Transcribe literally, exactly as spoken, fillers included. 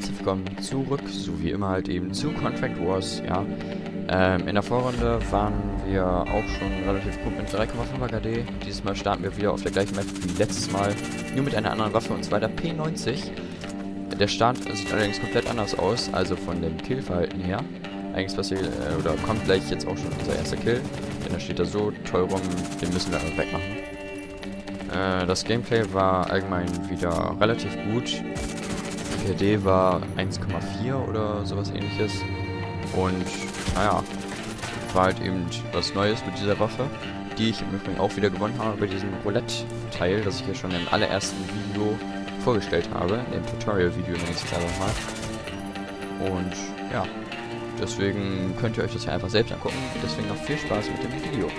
herzlich willkommen zurück, so wie immer halt eben zu Contract Wars, ja. Ähm, in der Vorrunde waren wir auch schon relativ gut mit drei Komma fünfer K D. Dieses Mal starten wir wieder auf der gleichen Map wie letztes Mal, nur mit einer anderen Waffe und zwar der P neunzig. Der Start sieht allerdings komplett anders aus, also von dem Killverhalten her. Eigentlich passiert, äh, oder kommt gleich jetzt auch schon unser erster Kill, denn er steht da so toll rum, den müssen wir einfach wegmachen. Äh, das Gameplay war allgemein wieder relativ gut. P D war eins Komma vier oder sowas ähnliches. Und naja, war halt eben was Neues mit dieser Waffe, die ich im Übrigen auch wieder gewonnen habe bei diesem Roulette-Teil, das ich hier schon im allerersten Video vorgestellt habe, im Tutorial-Video nenne ich es jetzt einfach mal. Und ja, deswegen könnt ihr euch das ja einfach selbst angucken. Deswegen noch viel Spaß mit dem Video.